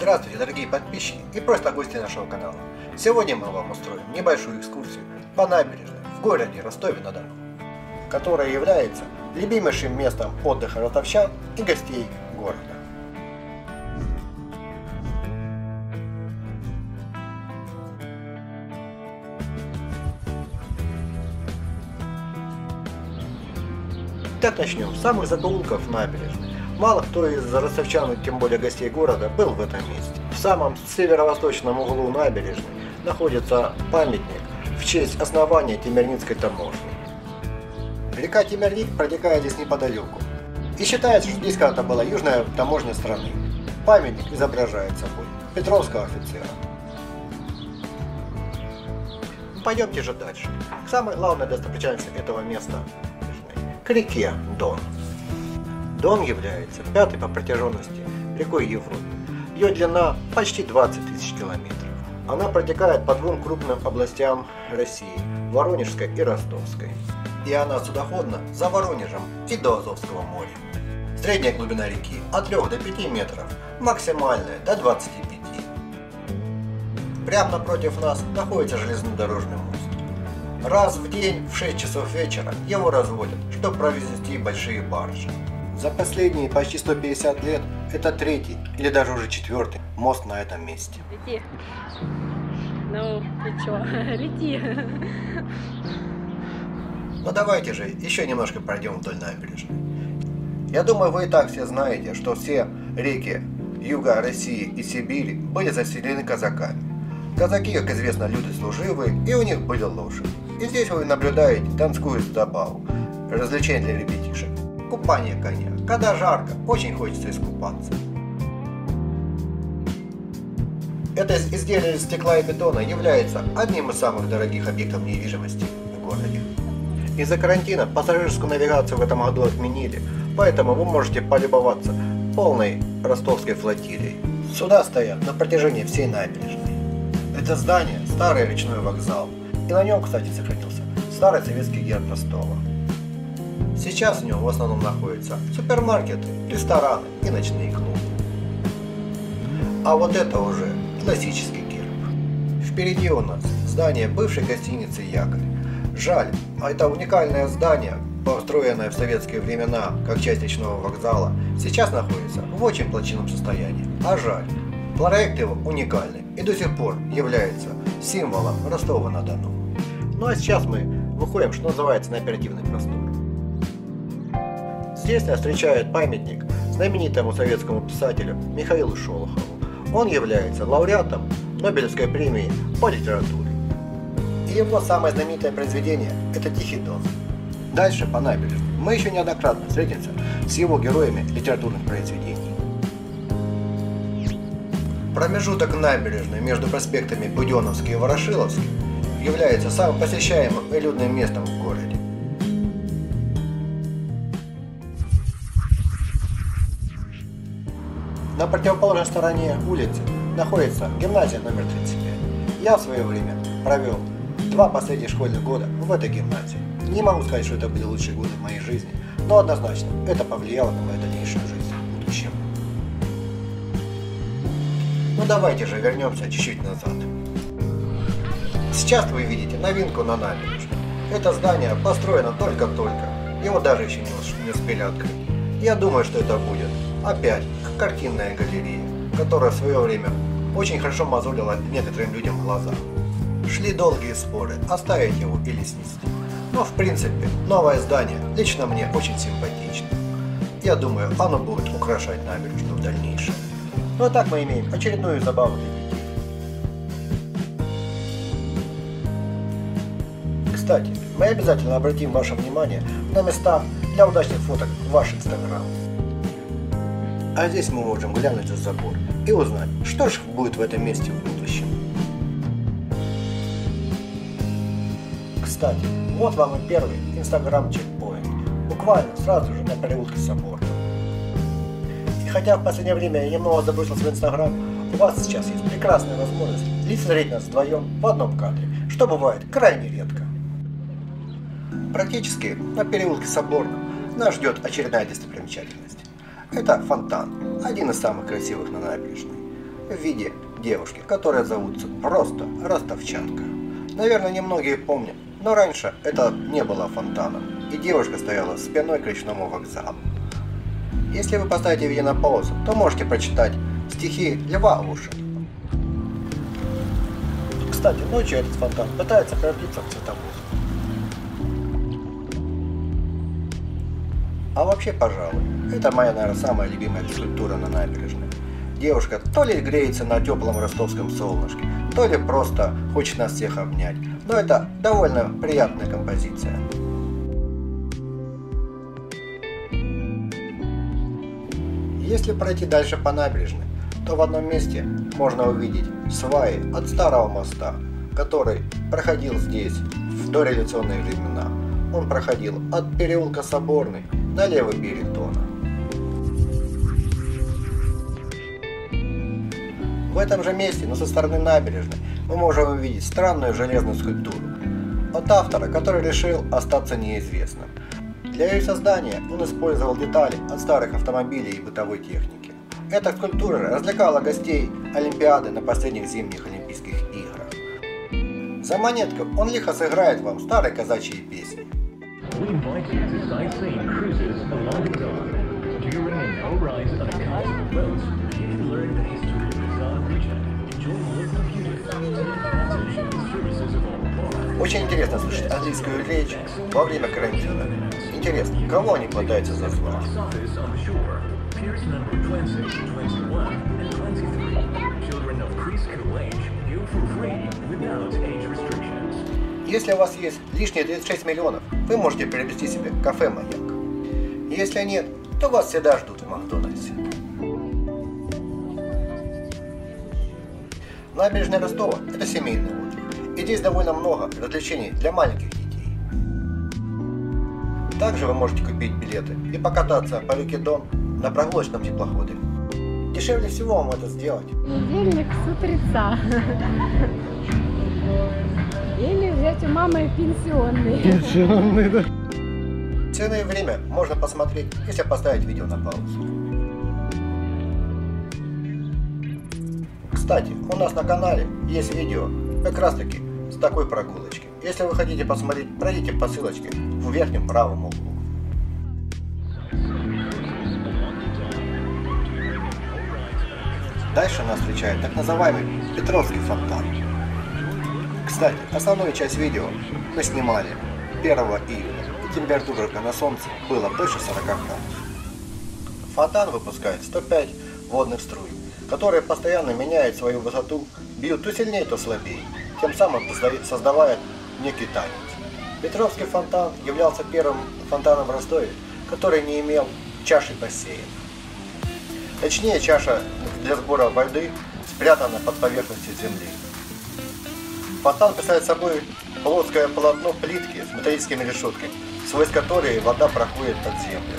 Здравствуйте, дорогие подписчики и просто гости нашего канала. Сегодня мы вам устроим небольшую экскурсию по набережной в городе Ростове-на-Дону, которая является любимейшим местом отдыха ростовчан и гостей города. Итак, начнем с самых закоулков набережной. Мало кто из ростовчан, тем более гостей города, был в этом месте. В самом северо-восточном углу набережной находится памятник в честь основания Тимерницкой таможни. Река Тимерник протекает здесь неподалеку. И считается, что здесь когда-то была южная таможня страны. Памятник изображает собой петровского офицера. Пойдемте же дальше. Самая главная достопримечательность этого места – к реке Дон. Дон является пятой по протяженности рекой Европы. Ее длина почти 20 тысяч километров. Она протекает по двум крупным областям России – Воронежской и Ростовской. И она судоходна за Воронежем и до Азовского моря. Средняя глубина реки от 3 до 5 метров, максимальная до 25. Прямо напротив нас находится железнодорожный мост. Раз в день в 6 часов вечера его разводят, чтобы провести большие баржи. За последние почти 150 лет это третий или даже уже четвертый мост на этом месте. Лети. Ну, ты чё? Лети. Ну давайте же еще немножко пройдем вдоль набережной. Я думаю, вы и так все знаете, что все реки юга России и Сибири были заселены казаками. Казаки, как известно, люди служивые, и у них были лошади. И здесь вы наблюдаете донскую забаву, развлечение для ребятишек. Купание коня. Когда жарко, очень хочется искупаться. Это изделие из стекла и бетона является одним из самых дорогих объектов недвижимости в городе. Из-за карантина пассажирскую навигацию в этом году отменили, поэтому вы можете полюбоваться полной ростовской флотилией. Суда стоят на протяжении всей набережной. Это здание – старый речной вокзал. И на нем, кстати, сохранился старый советский герб Ростова. Сейчас в нем в основном находятся супермаркеты, рестораны и ночные клубы. А вот это уже классический герб. Впереди у нас здание бывшей гостиницы «Якорь». Жаль, а это уникальное здание, построенное в советские времена как часть речного вокзала, сейчас находится в очень плачевном состоянии. А жаль, проект его уникальный и до сих пор является символом Ростова-на-Дону. Ну а сейчас мы выходим, что называется, на оперативный простор. Здесь нас встречает памятник знаменитому советскому писателю Михаилу Шолохову. Он является лауреатом Нобелевской премии по литературе. И его самое знаменитое произведение – это «Тихий Дон». Дальше по набережной мы еще неоднократно встретимся с его героями литературных произведений. Промежуток набережной между проспектами Буденовский и Ворошиловский является самым посещаемым и людным местом в городе. На противоположной стороне улицы находится гимназия номер 35. Я в свое время провел 2 последних школьных года в этой гимназии. Не могу сказать, что это были лучшие годы в моей жизни, но однозначно это повлияло на мою дальнейшую жизнь в будущем. Ну давайте же вернемся чуть-чуть назад. Сейчас вы видите новинку на набережной. Это здание построено только-только, его даже еще не успели открыть. Я думаю, что это будет опять картинная галерея, которая в свое время очень хорошо мозолила некоторым людям глаза. Шли долгие споры, оставить его или снести. Но в принципе, новое здание лично мне очень симпатично. Я думаю, оно будет украшать набережную в дальнейшем. Ну а так мы имеем очередную забаву для детей. Кстати, мы обязательно обратим ваше внимание на места для удачных фоток в ваш инстаграм. А здесь мы можем глянуть за забор и узнать, что же будет в этом месте в будущем. Кстати, вот вам и первый инстаграм-чекпоинт, буквально сразу же на переулке Соборного. И хотя в последнее время я немного забросился в инстаграм, у вас сейчас есть прекрасная возможность лицезреть нас вдвоем в одном кадре, что бывает крайне редко. Практически на переулке Соборного нас ждет очередная достопримечательность. Это фонтан, один из самых красивых на набережной. в виде девушки, которая зовутся просто Ростовчанка. Наверное, немногие помнят, но раньше это не было фонтаном, и девушка стояла спиной к речному вокзалу. Если вы поставите видео на паузу, то можете прочитать стихи Льва Уши. Кстати, ночью этот фонтан пытается превратиться в цветовоз. А вообще, пожалуй, это моя, наверное, самая любимая скульптура на набережной. Девушка то ли греется на теплом ростовском солнышке, то ли просто хочет нас всех обнять. Но это довольно приятная композиция. Если пройти дальше по набережной, то в одном месте можно увидеть сваи от старого моста, который проходил здесь в дореволюционные времена. Он проходил от переулка Соборный на левый берег Дона. В этом же месте, но со стороны набережной, мы можем увидеть странную железную скульптуру от автора, который решил остаться неизвестным. Для ее создания он использовал детали от старых автомобилей и бытовой техники. Эта скульптура развлекала гостей Олимпиады на последних зимних Олимпийских играх. За монетку он лихо сыграет вам старые казачьи песни. Очень интересно слышать английскую речь во время карантина. Интересно, кого они пытаются зазвать? Если у вас есть лишние 36 миллионов, вы можете приобрести себе кафе «Маяк». Если нет, то вас всегда ждут в Макдональдсе. Набережная Ростова – это семейный отдых, и здесь довольно много развлечений для маленьких детей. Также вы можете купить билеты и покататься по реке Дон на прогулочном теплоходе. Дешевле всего вам это сделать. Недельник с утреца. Или взять у мамы пенсионный. Пенсионный, да. Цены и время можно посмотреть, если поставить видео на паузу. Кстати, у нас на канале есть видео как раз таки с такой прогулочки. Если вы хотите посмотреть, пройдите по ссылочке в верхнем правом углу. Дальше нас встречает так называемый Петровский фонтан. Кстати, основную часть видео мы снимали 1 июля, и температура на солнце была больше 40 градусов. Фонтан выпускает 105 водных струй, которые постоянно меняют свою высоту, бьют то сильнее, то слабее, тем самым создавая некий танец. Петровский фонтан являлся первым фонтаном в Ростове, который не имел чаши бассейна. Точнее, чаша для сбора воды спрятана под поверхностью земли. Фонтан представляет собой плоское полотно плитки с металлическими решетками, сквозь которые вода проходит под землю.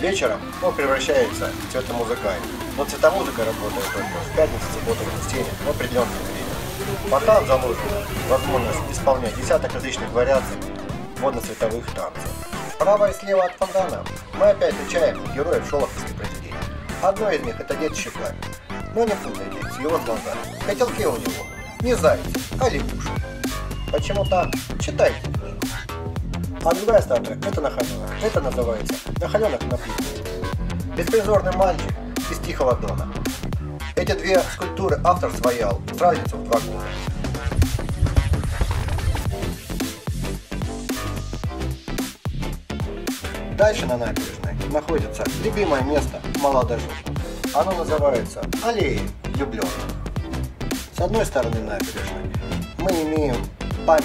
Вечером он превращается в цветомузыкальный, но цветомузыка работает только в пятницу, субботу, воскресенье в определенное время. Фонтан заложен возможность исполнять десяток различных вариаций водно-цветовых танцев. Справа и слева от фонтана мы опять встречаем героев шолоховских произведений. Одно из них это дед Щукарь, но не путайте с его глазами. Котелки у него не зайцы, а лягушки. Почему так? Читайте. А другая статуя – это Нахаленок. Это называется «Нахаленок на плите». Беспризорный мальчик из Тихого Дона. Эти две скульптуры автор своял с разницей в 2 года. Дальше на набережной находится любимое место молодоженов. Оно называется «Аллея Влюбленных». С одной стороны набережной мы имеем память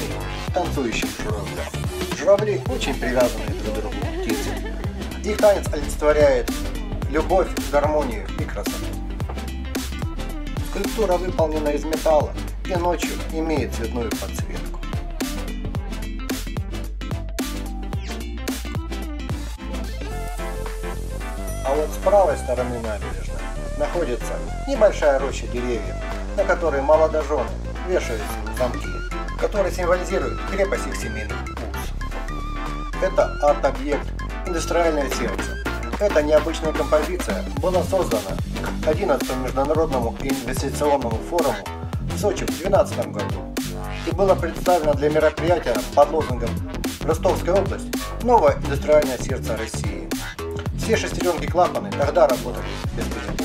танцующих журавлях. Журавли очень привязаны друг к другу птицы. Их танец олицетворяет любовь, гармонию и красоту. Скульптура выполнена из металла и ночью имеет цветную подсветку. А вот с правой стороны набережной находится небольшая роща деревьев, на которой молодожены вешают замки, которые символизируют крепость их семейных. Это арт-объект «Индустриальное сердце», Эта необычная композиция была создана к 11-му международному инвестиционному форуму в Сочи в 2012 году и была представлена для мероприятия под лозунгом «Ростовская область – новое индустриальное сердце России». Все шестеренки-клапаны тогда работали без перерыва.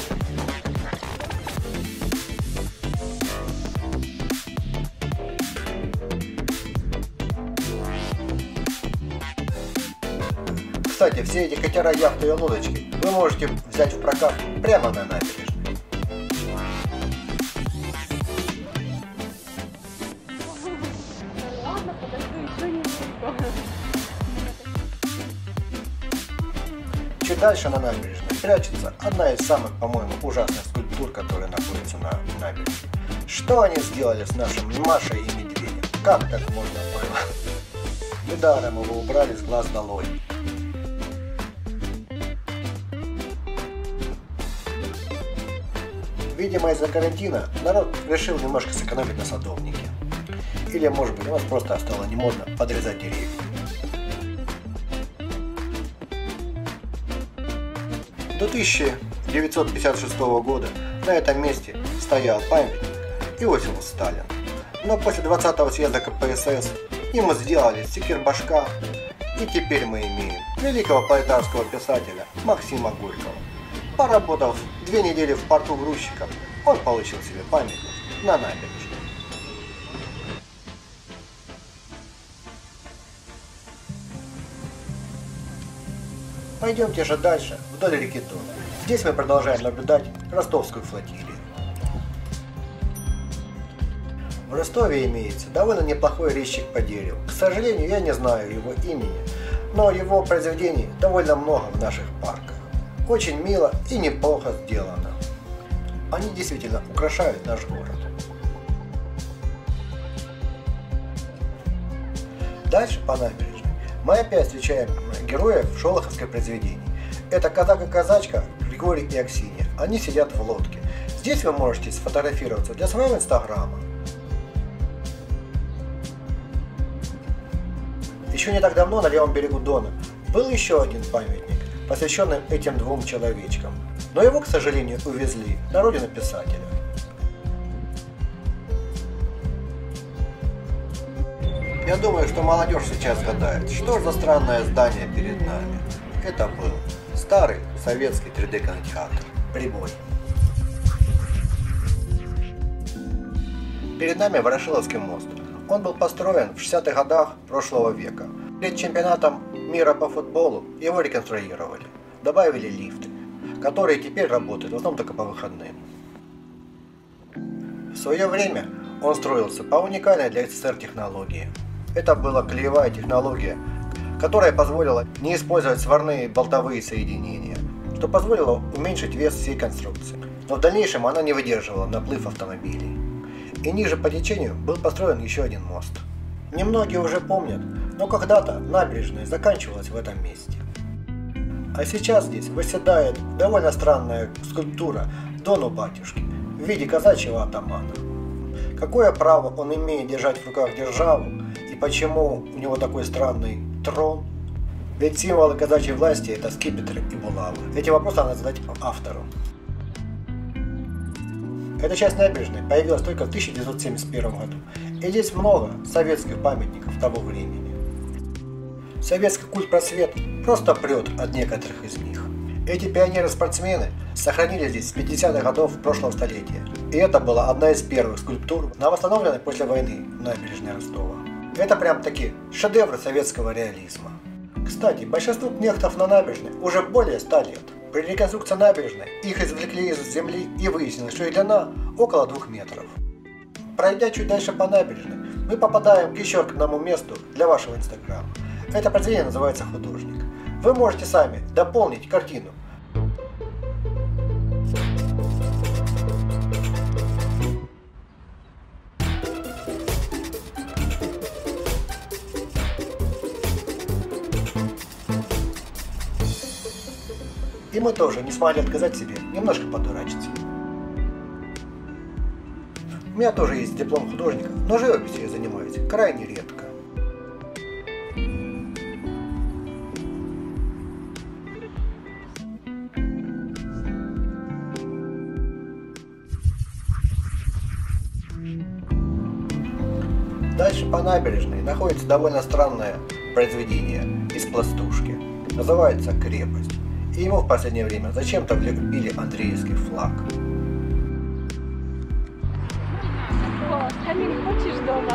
Кстати, все эти катера, яхты и лодочки вы можете взять в прокат прямо на набережной. Чуть дальше на набережной прячется одна из самых, по-моему, ужасных скульптур, которая находится на набережной. Что они сделали с нашим Машей и Медведем? Как так можно было? Недаром его убрали с глаз долой. Видимо, из-за карантина народ решил немножко сэкономить на садовнике. Или, может быть, у нас просто стало не модно подрезать деревья. До 1956 года на этом месте стоял памятник Иосифу Сталину. Но после 20-го съезда КПСС им сделали стикер-башка, и теперь мы имеем великого пролетарского писателя Максима Горького. Поработав 2 недели в порту грузчиком, он получил себе памятник на набережной. Пойдемте же дальше, вдоль реки Дон. Здесь мы продолжаем наблюдать ростовскую флотилию. В Ростове имеется довольно неплохой резчик по дереву. К сожалению, я не знаю его имени, но его произведений довольно много в наших парках. Очень мило и неплохо сделано. Они действительно украшают наш город. Дальше по набережной мы опять встречаем героев шолоховских произведений. Это казак и казачка, Григорий и Аксиния. Они сидят в лодке. Здесь вы можете сфотографироваться для своего инстаграма. Еще не так давно на левом берегу Дона был еще один памятник, посвященным этим 2 человечкам, но его, к сожалению, увезли на родину писателя. Я думаю, что молодежь сейчас гадает, что же за странное здание перед нами. Это был старый советский 3D-кинотеатр «Прибой». Перед нами Ворошиловский мост. Он был построен в 60-х годах прошлого века. Перед чемпионатом мира по футболу его реконструировали, добавили лифты, которые теперь работают в основном только по выходным. В свое время он строился по уникальной для СССР технологии. Это была клеевая технология, которая позволила не использовать сварные болтовые соединения, что позволило уменьшить вес всей конструкции. Но в дальнейшем она не выдерживала наплыв автомобилей. И ниже по течению был построен еще один мост. Немногие уже помнят, но когда-то набережная заканчивалась в этом месте. А сейчас здесь восседает довольно странная скульптура Дону-Батюшки в виде казачьего атамана. Какое право он имеет держать в руках державу и почему у него такой странный трон? Ведь символы казачьей власти — это скипетры и булавы. Эти вопросы надо задать автору. Эта часть набережной появилась только в 1971 году, и здесь много советских памятников того времени. Советский культпросвет просто прет от некоторых из них. Эти пионеры-спортсмены сохранили здесь с 50-х годов прошлого столетия, и это была одна из первых скульптур на восстановленной после войны набережной Ростова. Это прям-таки шедевры советского реализма. Кстати, большинству кнехтов на набережной уже более 100 лет. При реконструкции набережной их извлекли из земли и выяснилось, что их длина около 2 метров. Пройдя чуть дальше по набережной, мы попадаем к еще одному месту для вашего инстаграма. Это произведение называется «Художник». Вы можете сами дополнить картину. И мы тоже не смогли отказать себе немножко подурачиться. У меня тоже есть диплом художника, но живописью я занимаюсь крайне редко. Дальше по набережной находится довольно странное произведение из пластушки. Называется «Крепость». И ему в последнее время зачем-то влепили андреевский флаг. Вот, камин хочешь дома?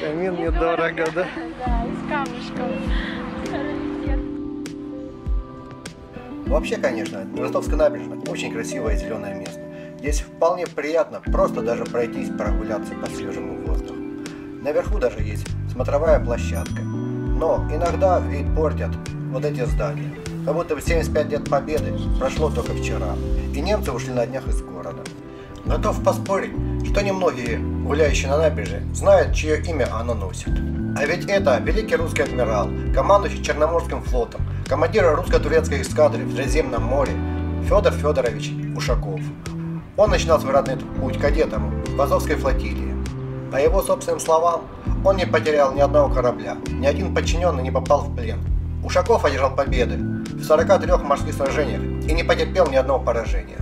Камин недорого, да? Да, из камушков. Вообще, конечно, Ростовская набережная очень красивое зеленое место. Здесь вполне приятно просто даже пройтись, прогуляться по свежему воздуху. Наверху даже есть смотровая площадка. Но иногда вид портят вот эти здания. Как будто 75 лет Победы прошло только вчера, и немцы ушли на днях из города. Готов поспорить, что немногие, гуляющие на набережной, знают, чье имя оно носит. А ведь это великий русский адмирал, командующий Черноморским флотом, командир русско-турецкой эскадры в Средиземном море Федор Федорович Ушаков. Он начинал свой родной путь кадетом в Азовской флотилии. По его собственным словам, он не потерял ни одного корабля, ни один подчиненный не попал в плен. Ушаков одержал победы в 43 морских сражениях и не потерпел ни одного поражения.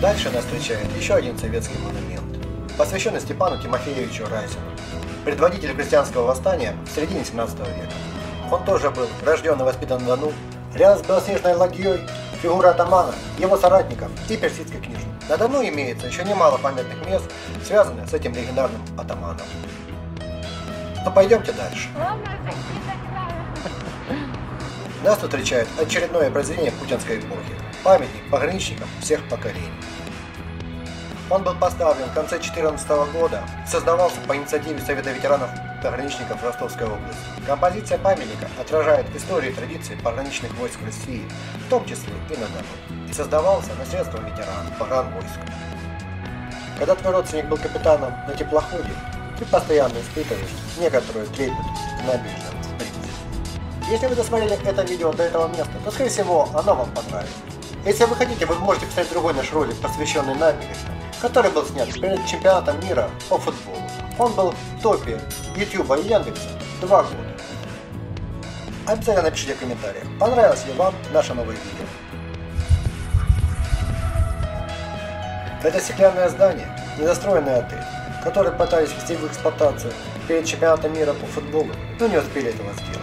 Дальше нас встречает еще один советский монумент, посвященный Степану Тимофеевичу Разину, предводителю крестьянского восстания в середине 17 века. Он тоже был рожден и воспитан на Дону, рядом с белоснежной ладьей, фигура атамана, его соратников и персидской княжны. На Дону имеется еще немало памятных мест, связанных с этим легендарным атаманом. Но пойдемте дальше. Нас встречает очередное произведение путинской эпохи, памятник пограничникам всех поколений. Он был поставлен в конце 2014 года, создавался по инициативе Совета ветеранов пограничников Ростовской области. Композиция памятника отражает историю и традиции пограничных войск России, в том числе и на Дону, и создавался на средства ветеранов погранвойск. Когда твой родственник был капитаном на теплоходе, ты постоянно испытываешь некоторую трепет к набережному впритык. Если вы досмотрели это видео до этого места, то, скорее всего, оно вам понравится. Если вы хотите, вы можете посмотреть другой наш ролик, посвященный набережной, который был снят перед чемпионатом мира по футболу. Он был в топе YouTube и Яндекса 2 года. Обязательно напишите в комментариях, понравилось ли вам наше новое видео. Это стеклянное здание, недостроенный отель, который пытались ввести в эксплуатацию перед чемпионатом мира по футболу, но не успели этого сделать.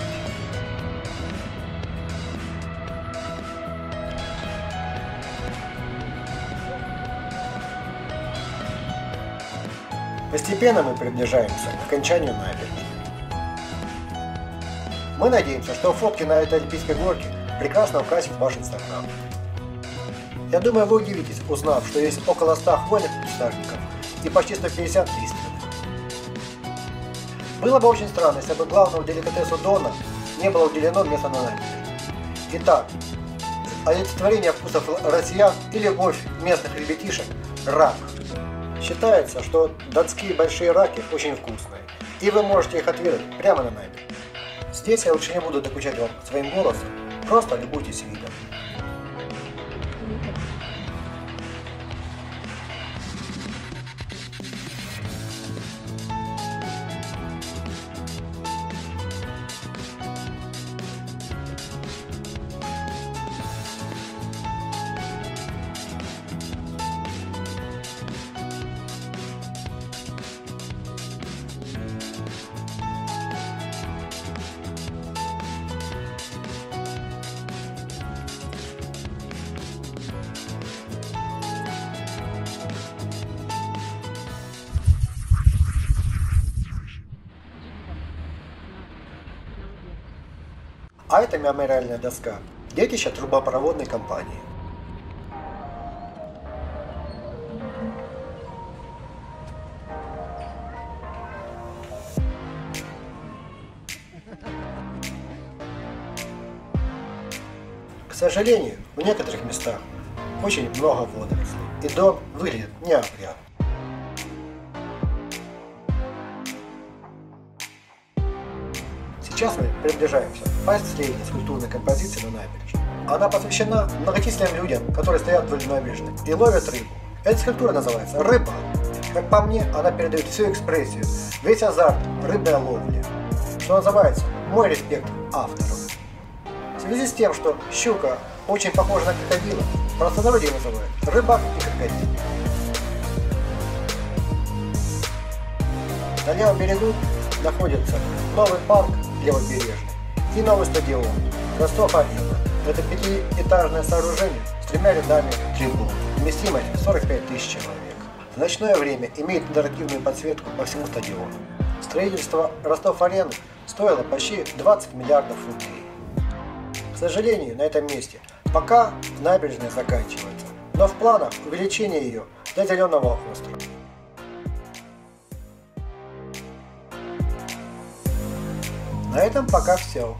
Постепенно мы приближаемся к окончанию набережной. Мы надеемся, что фотки на этой Альпийской горке прекрасно украсят ваш инстаграм. Я думаю, вы удивитесь, узнав, что есть около 100 хвойных кустарников и почти 150 лиственных. Было бы очень странно, если бы главному деликатесу Дона не было уделено место на набережной. Итак, олицетворение вкусов россиян и любовь местных ребятишек – рак. Считается, что донские большие раки очень вкусные, и вы можете их отведать прямо на набережной. Здесь я лучше не буду докучать вам своим голосом, просто любуйтесь видом. А это мемориальная доска, детище трубопроводной компании. К сожалению, в некоторых местах очень много водорослей, и Дон выглядит неопрятно. Сейчас мы приближаемся к последней скульптурной композиции на набережной. Она посвящена многочисленным людям, которые стоят вдоль набережной и ловят рыбу. Эта скульптура называется «Рыбак». Как по мне, она передает всю экспрессию, весь азарт рыбной ловли. Что называется, мой респект автору. В связи с тем, что щука очень похожа на крокодила, Простонародье его называют Рыбак и Щукарь. На левом берегу находится новый парк левобережный и новый стадион Ростов-на-Дону. Это пятиэтажное сооружение с тремя рядами трибун. Вместимость 45 тысяч человек. В ночное время имеет интерактивную подсветку по всему стадиону. Строительство Ростов-арены стоило почти 20 миллиардов рублей. К сожалению, на этом месте пока набережная заканчивается, но в планах увеличение ее до Зеленого острова. На этом пока все.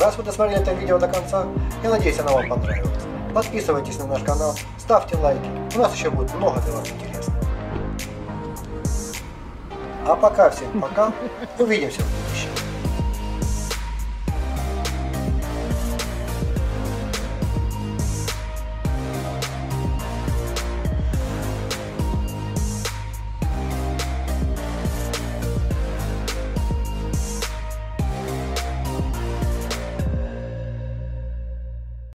Раз вы досмотрели это видео до конца, я надеюсь, оно вам понравилось. Подписывайтесь на наш канал, ставьте лайки, у нас еще будет много для вас интересного. А пока всем пока, увидимся!